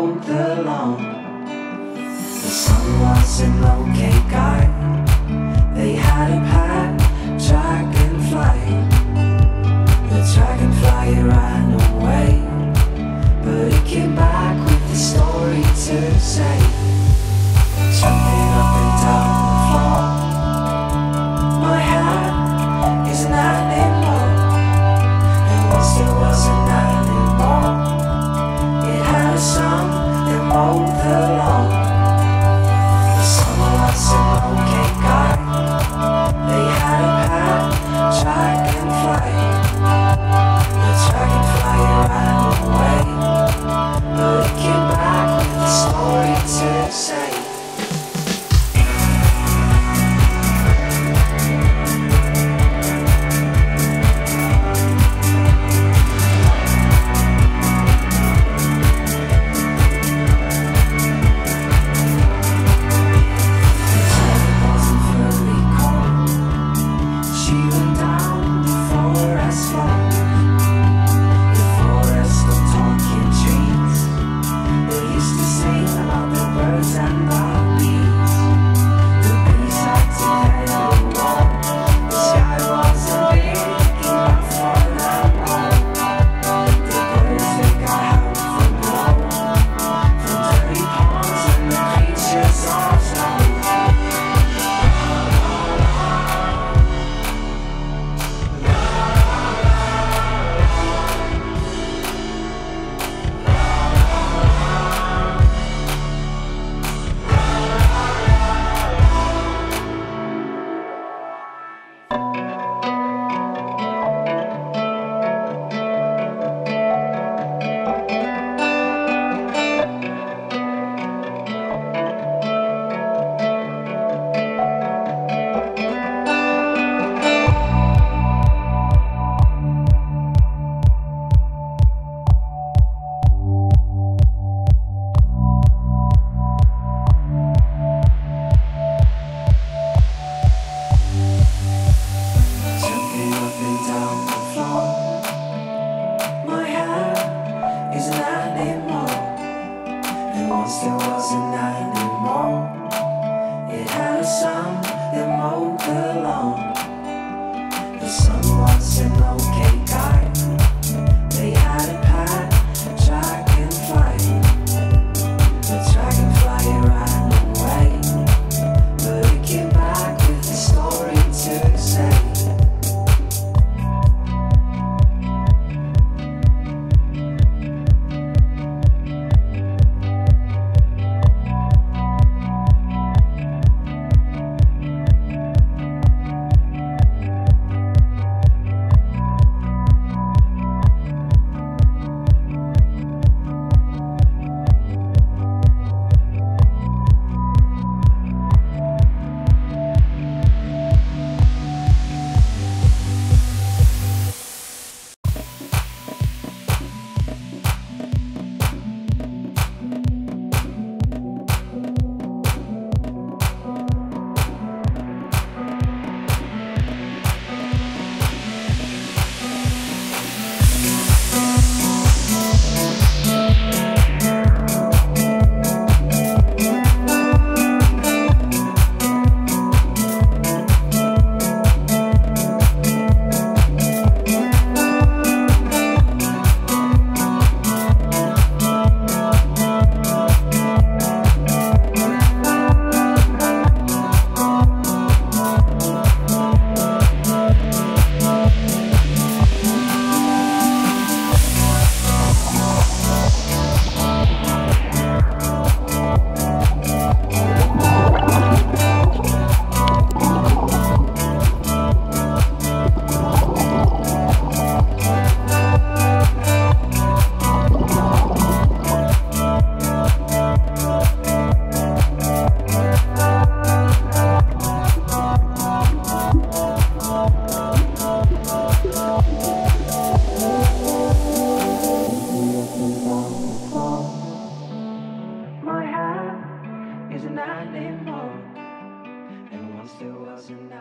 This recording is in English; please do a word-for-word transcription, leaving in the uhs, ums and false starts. hold alone. The sun was in Locate Guy. They had a pack dragonfly. The dragonfly ran away, but it came back with a story to say. Jumping up and down the floor, my hand is an animal. And once it was an animal, it had a son that mowed the lawn. The summer was an okay guy. They had a pet dragonfly. The dragonfly ran away, but it came back with a story to say. Is an animal, and once there was an animal.